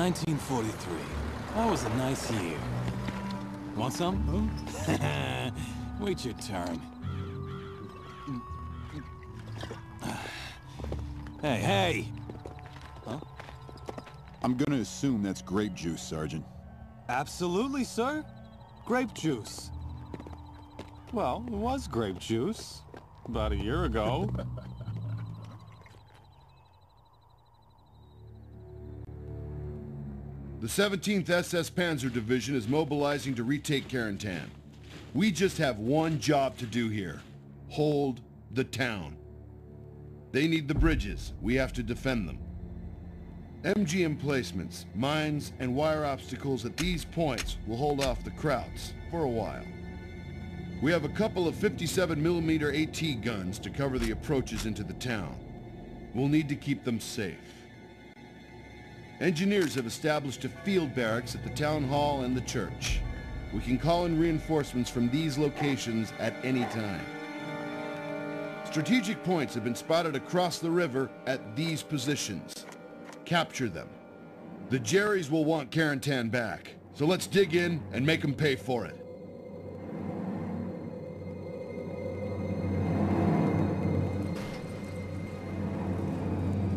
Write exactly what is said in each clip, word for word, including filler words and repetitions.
nineteen forty-three. That was a nice year. Want some? Huh? Wait your turn. Hey, hey! Huh? I'm gonna assume that's grape juice, Sergeant. Absolutely, sir. Grape juice. Well, it was grape juice. About a year ago. The seventeenth S S Panzer Division is mobilizing to retake Carentan. We just have one job to do here. Hold the town. They need the bridges. We have to defend them. M G emplacements, mines, and wire obstacles at these points will hold off the Krauts for a while. We have a couple of fifty-seven millimeter A T guns to cover the approaches into the town. We'll need to keep them safe. Engineers have established a field barracks at the town hall and the church. We can call in reinforcements from these locations at any time. Strategic points have been spotted across the river at these positions. Capture them. The Jerries will want Carentan back, so let's dig in and make them pay for it.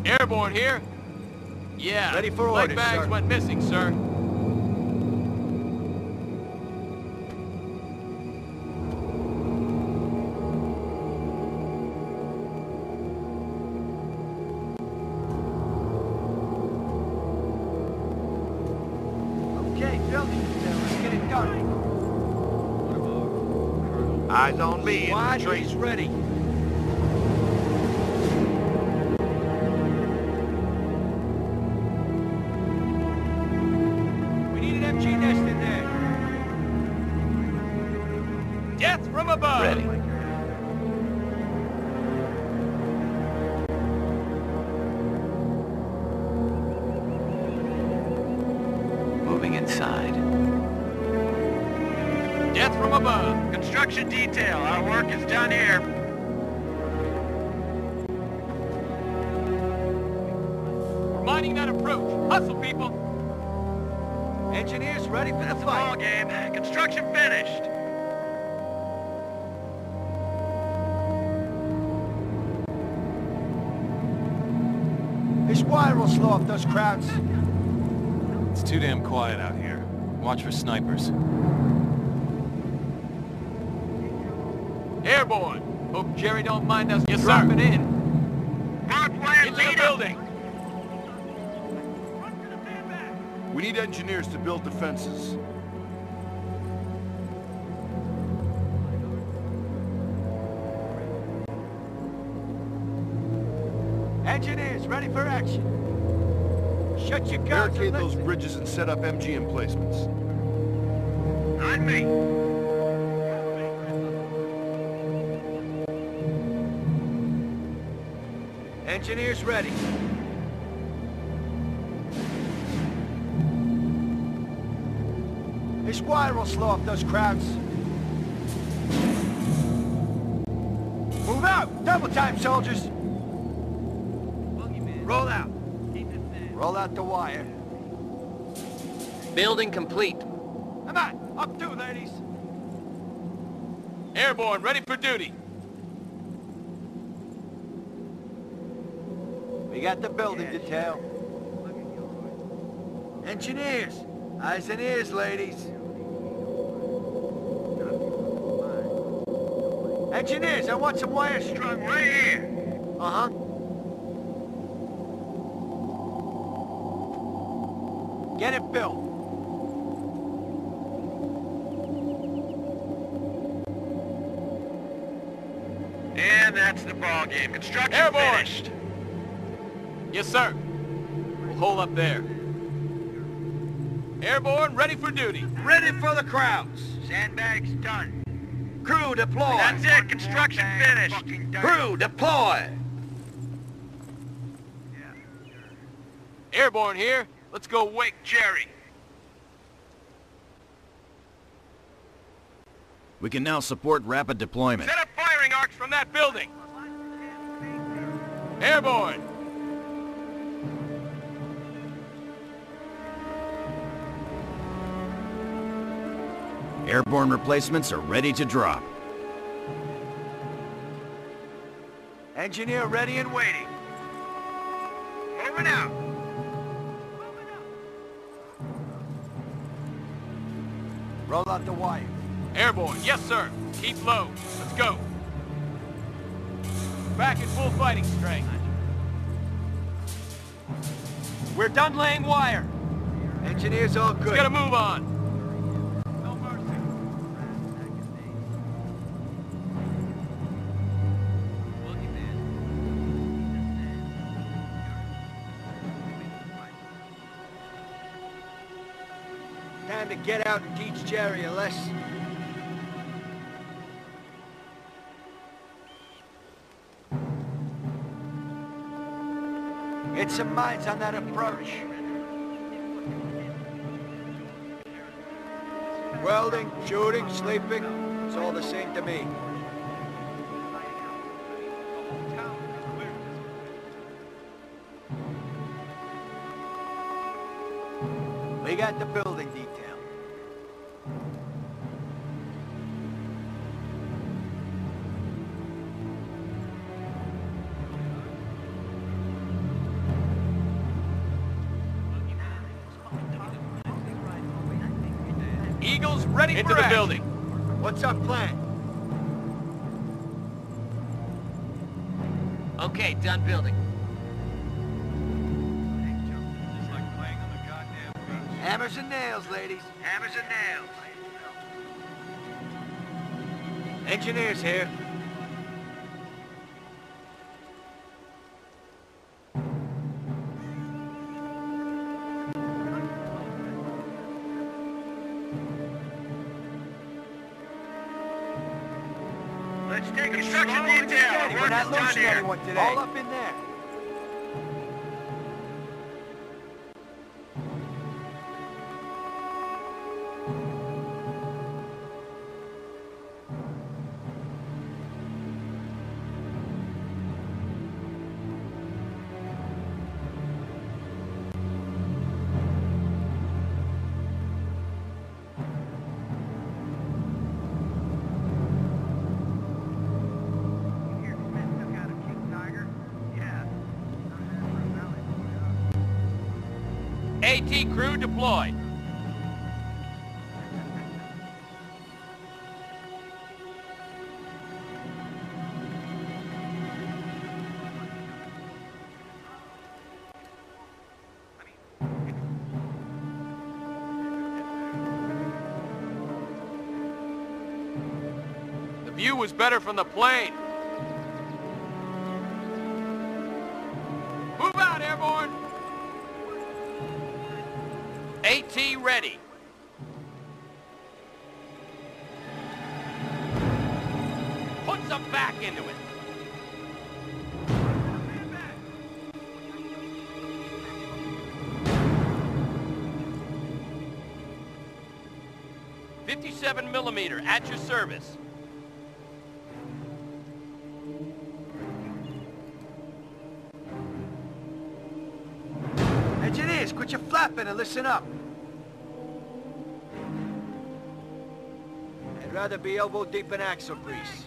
Airborne here. Yeah, ready for orders, sir. Leg bags went missing, sir. Eyes on me, infantry. Wide is ready. We need an M G nest in there. Death from above. Ready. Moving inside. Death from above. Construction detail. Our work is done here. We're mining that approach. Hustle, people. Engineers ready for the fight. Ball game. Construction finished. This wire will slow up those crowds. It's too damn quiet out here. Watch for snipers. Airborne. Hope Jerry don't mind us yes, dropping sir. in. Pathway leader. The building. We need engineers to build defenses. Engineers, ready for action. Shut your guns. Barricade and those bridges and set up M G emplacements. On me. Engineers ready. This wire will slow up those crowds. Move out! Double time, soldiers! Roll out. Roll out the wire. Building complete. Come on! Up two, ladies! Airborne, ready for duty! We got the building detail. Engineers, eyes and ears, ladies. Engineers, I want some wire strung right here. Uh-huh. Get it built. And that's the ball game. Construction Airborne. Finished. Yes, sir. We'll hold up there. Airborne, ready for duty. Ready for the crowds. Sandbags done. Crew deploy. That's it. Construction finished. Crew deploy. Airborne here. Let's go wake Jerry. We can now support rapid deployment. Set up firing arcs from that building. Airborne. Airborne replacements are ready to drop. Engineer ready and waiting. Moving out. Moving out. Roll out the wire. Airborne, yes sir. Keep low. Let's go. Back in full fighting strength. We're done laying wire. Engineers all good. Let's get a move on. Time to get out and teach Jerry a lesson. Get some minds on that approach. Welding, shooting, sleeping, it's all the same to me. We got the building detail. Eagles ready into for the building. What's our plan? Okay, done building. Hammers and nails, ladies. Hammers and nails. Engineers here. Let's take construction detail. We're not losing anyone today. All up in there. AT crew deployed. The view was better from the plane. Move out, airborne! AT ready. Put some back into it. Fifty-seven millimeter at your service. Engineers, quit your flapping and listen up. I'd rather be elbow deep in axle grease.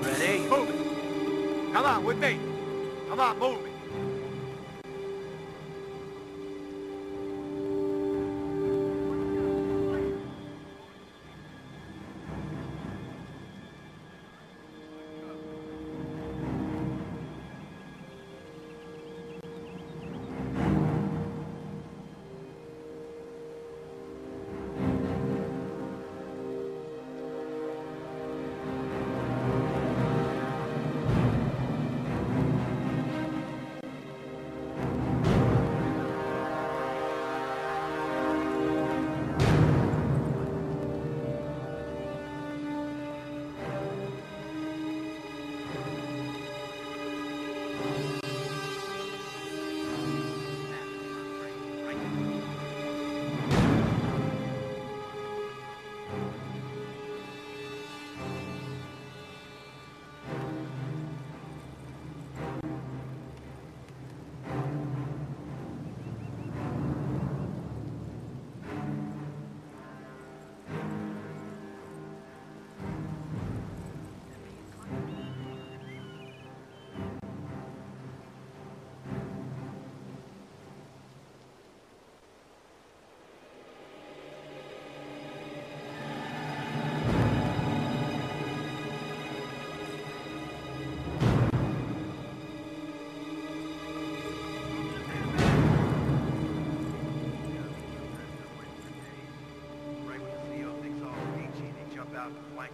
Ready? Move it. Come on, with me. Come on, move it.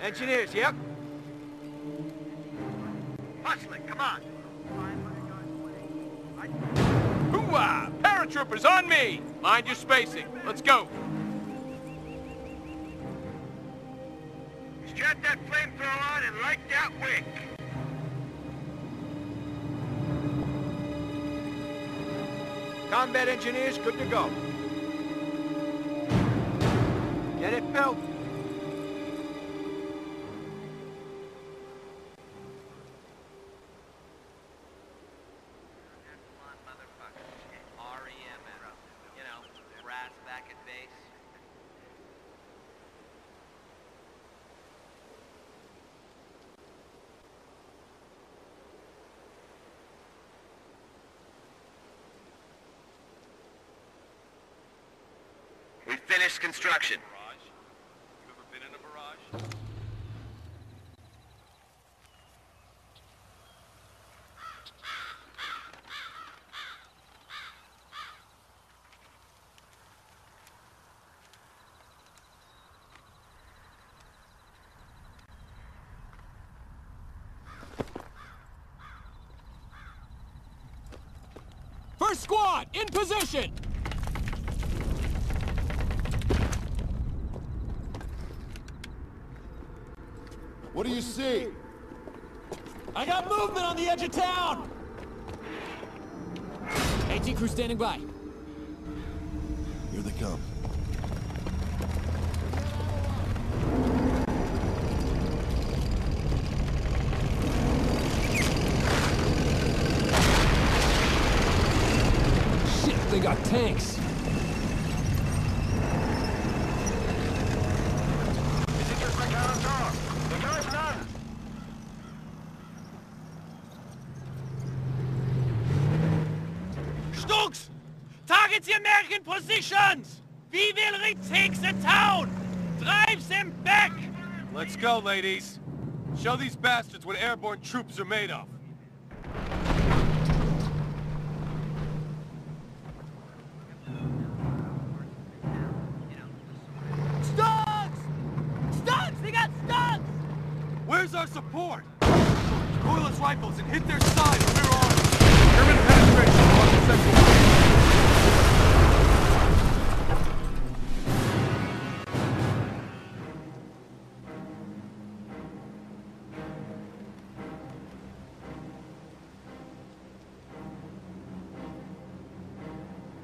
Engineers, yep. Hustling, come on. Hoo-ah! Paratroopers on me! Mind your spacing. Let's go. Strap that flamethrower on and light that wick. Combat engineers, good to go. Get it built. Finished construction. Barrage. You ever been in a barrage? First squad, in position! What do you see? I got movement on the edge of town! AT crew standing by. Here they come. Shit, they got tanks. The American positions! We will retake the town! Drive them back! Let's go, ladies. Show these bastards what airborne troops are made of. Stugs! Stugs! They got Stugs! Where's our support? Coil its rifles and hit their side when we're on! German penetration on the second line.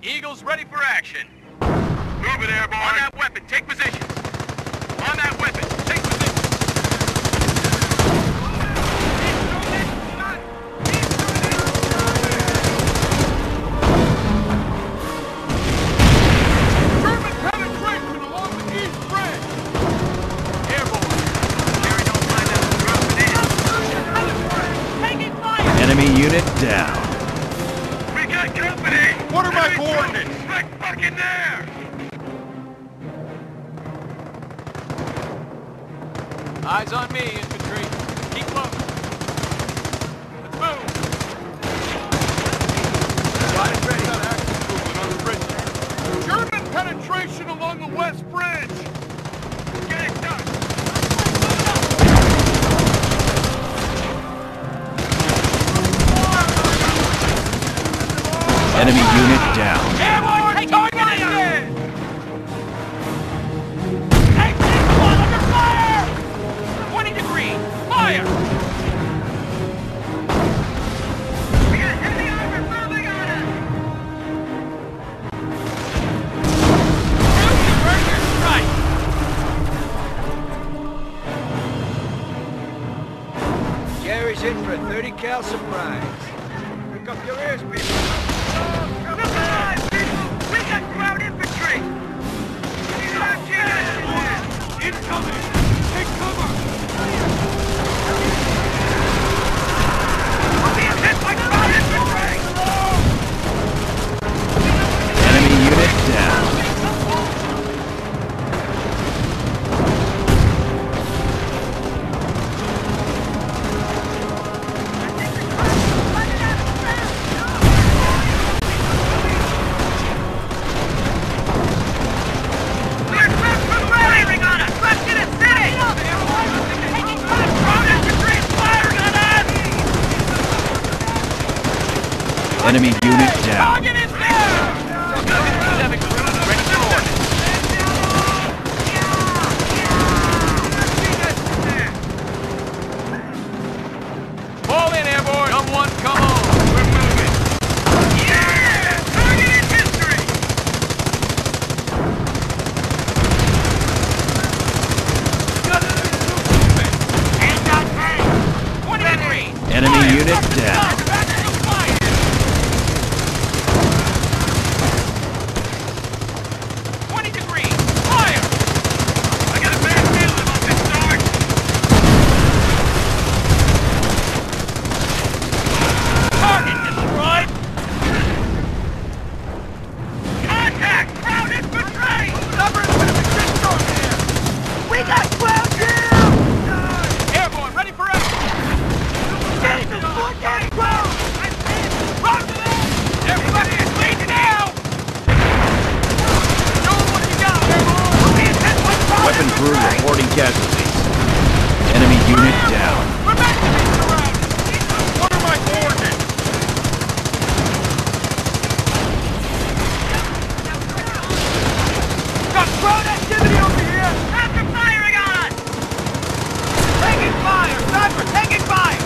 Eagles ready for action. Move it, airborne. On that weapon, take position. On that weapon, take position. German penetration along the east bridge. Airborne. Jerry, don't find out the drop it in. Taking fire. Enemy unit down. What are my coordinates? Right fucking there! Eyes on me, infantry. Keep close. Let's move! Got it ready. Got active movement on the bridge. German penetration along the west bridge! Get it done! Enemy unit down. Airborne! Take fire! Exit squad under fire! twenty degrees, fire! We got heavy armor moving on us! Shoot the burger strike! Jerry's in for a thirty cal surprise. Pick up your ears, people! Incoming! Take cover! We're being hit by ground infantry! Enemy unit down. I think and crew reporting casualties. Enemy unit down. We're back to being surrounded! What are my coordinates? Got Kraut activity over here! Kraut are firing on us! Taking fire! Stop for taking fire!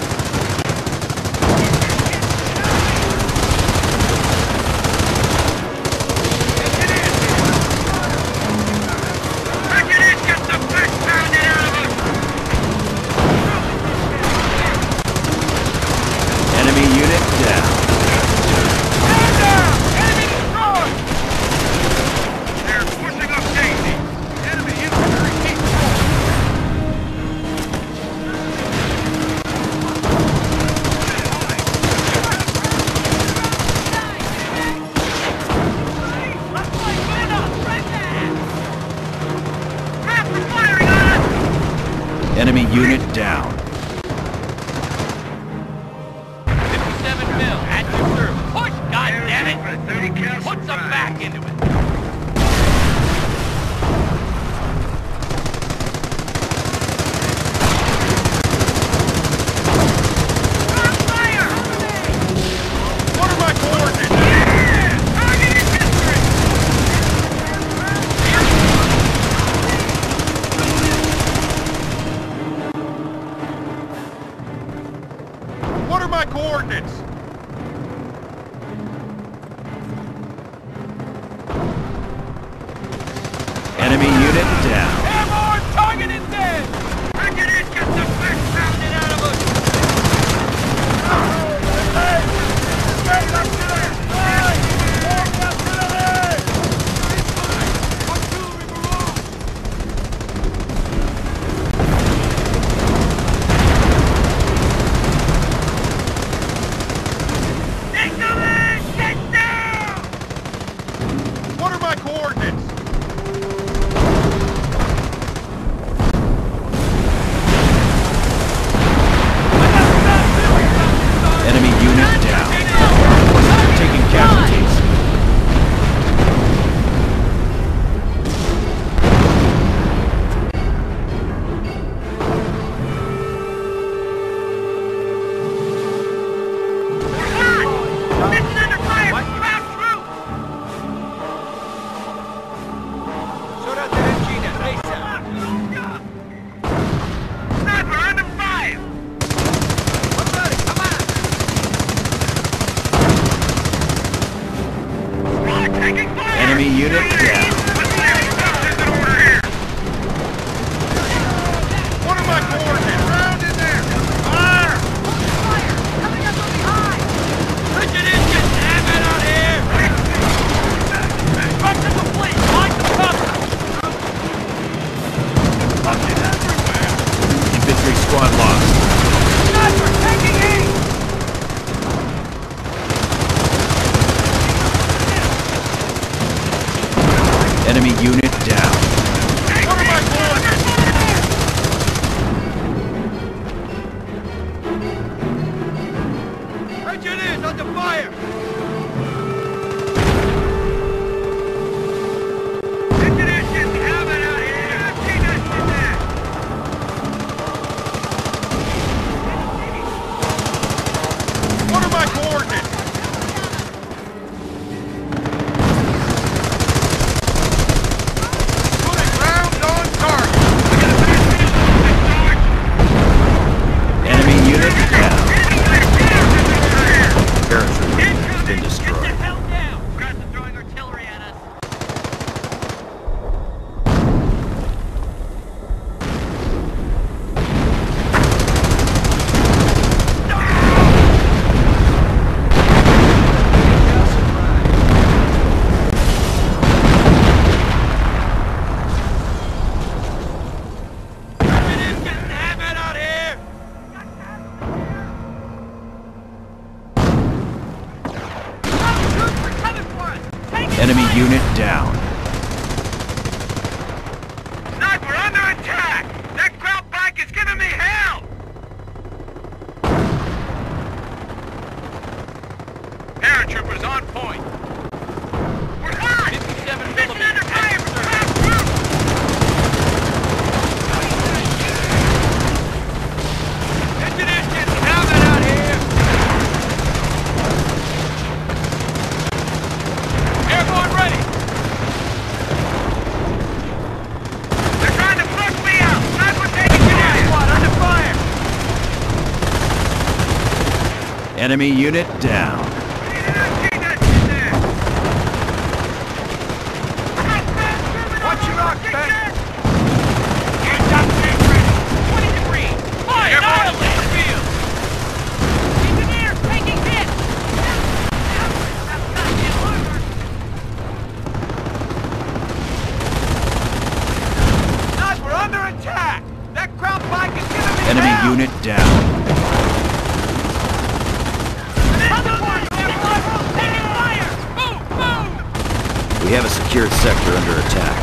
Enemy unit down. fifty-seven mil, at your service. Push, goddammit! Put some back into it! Enemy unit down. What am I doing? Engineers under fire! Engineers just having out here! I've seen us in there! What are my coordinates? Enemy unit down. Sniper, under attack! That Kraut bike is giving me hell! Paratroopers on point. We're hot! fifty-seven millimeters under fire from the half-group! Enemy unit down. Watch your rock, Ben! Get up, twenty-three! Fire! Out of the field! Engineers taking hits! Guys, we're under attack! That Kraut bike is gonna be enemy down. Unit down. We have a secured sector under attack.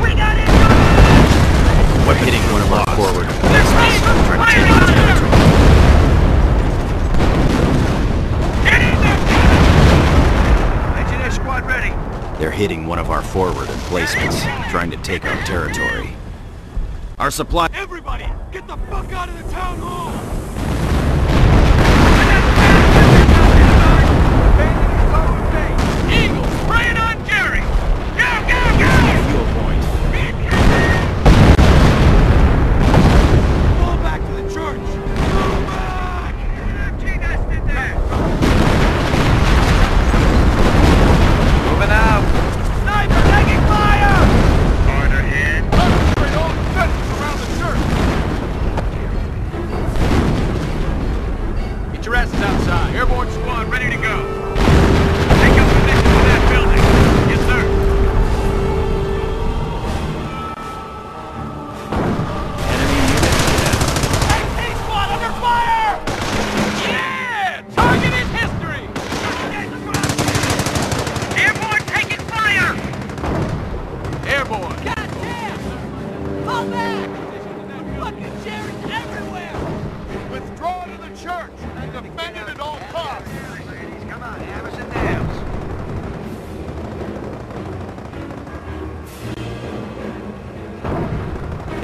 We got it! We're hitting one of our forward. There's fire! Engineer squad ready! They're hitting one of our forward emplacements, trying to take our territory. Our supply... Everybody, get the fuck out of the town hall! Right on, Jerry! Go, go, go! Fuel point. Fall back to the church! Fall back! Jesus did that! Moving out! Sniper taking fire! Order in! Concentrate all the fences around the church! Get your asses outside. Airborne squad ready to go.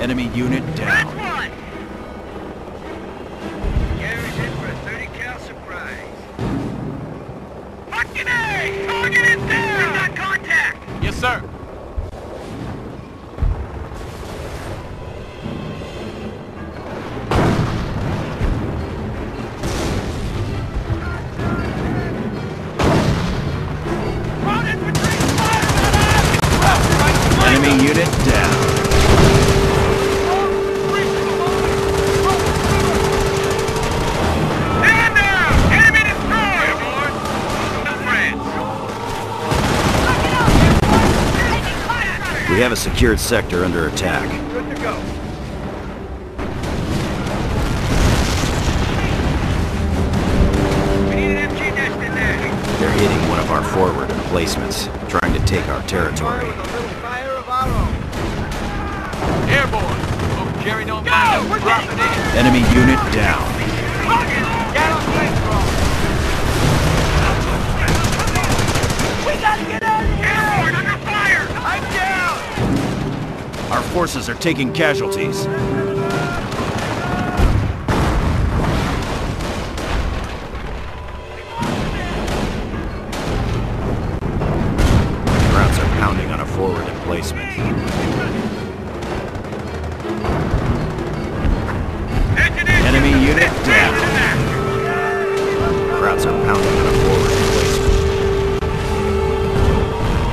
Enemy unit down. That's one! Jerry's in for a thirty cal surprise. Fucking A! Target is down! We got contact! Yes, sir. Enemy unit down. We have a secured sector under attack. Good to go. We need an M G nest in there. They're hitting one of our forward emplacements, trying to take our territory. Fire of our own. Airborne! Don't carry no matter. We're dropping in. Enemy unit down. We gotta get out of here! Airborne under fire! I'm down! Our forces are taking casualties. Krauts are pounding on a forward emplacement. Enemy unit down. Krauts are pounding on a forward emplacement.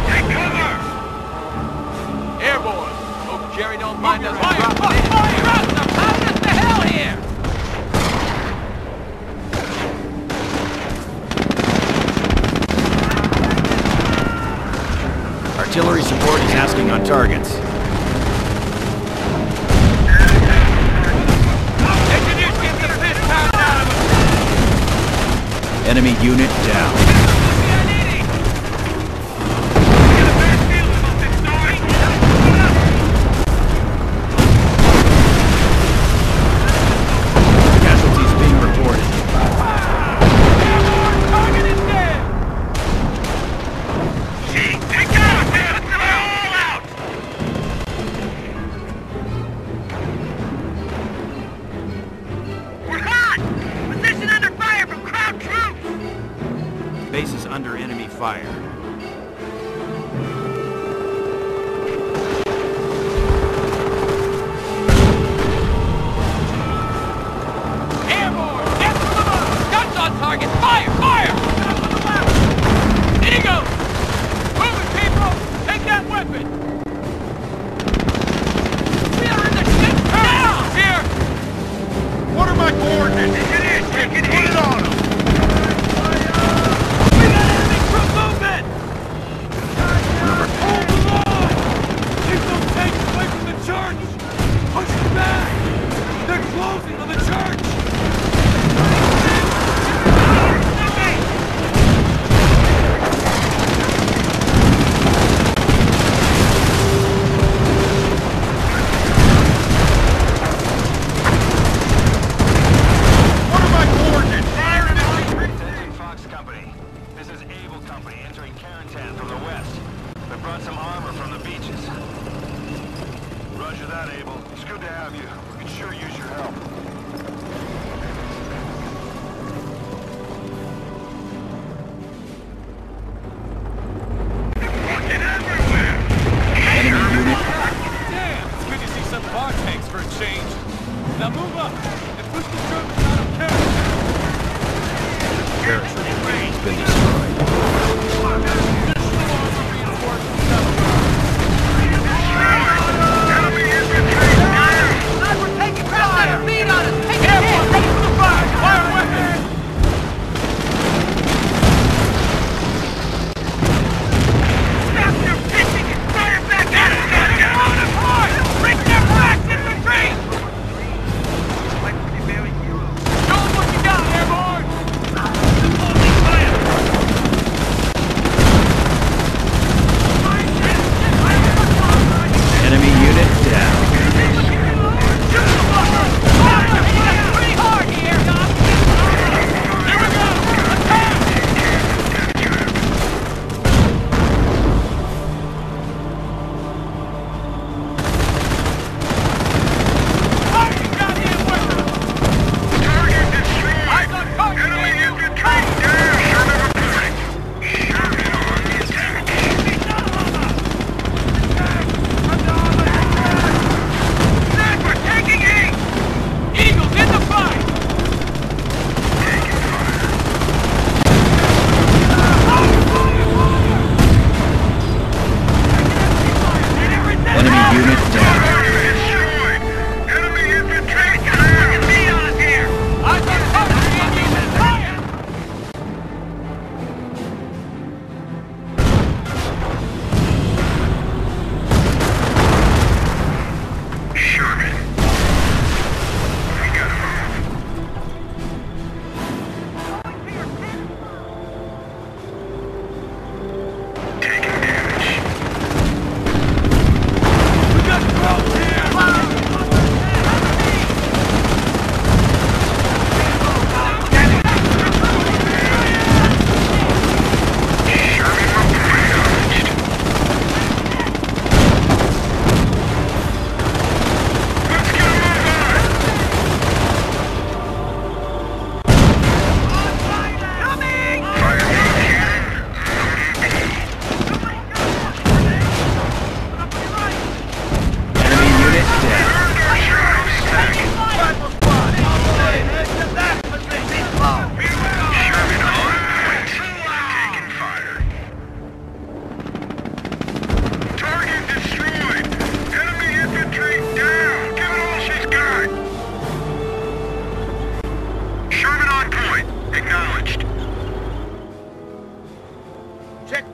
Take cover! Airborne! Jerry, don't mind us. Fire! Fire! Fire! Fire! How does the hell here? Artillery support is asking on targets. Engineers, get the fist pound out of us! Enemy unit down.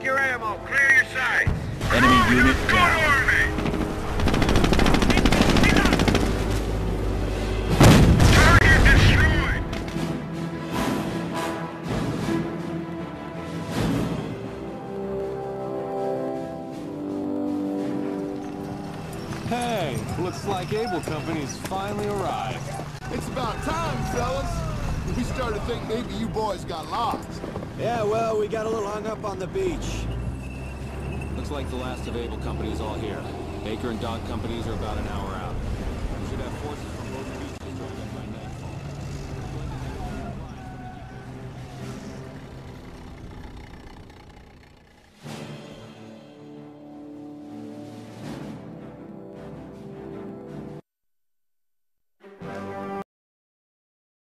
your ammo. Clear your sights. Enemy oh, unit down. Target destroyed. Hey, looks like Able Company's finally arrived. It's about time, fellas. We started to think maybe you boys got lost. Yeah, well, we got a little hung up on the beach. Looks like the last of Able Company's all here. Baker and Dog Companies are about an hour out.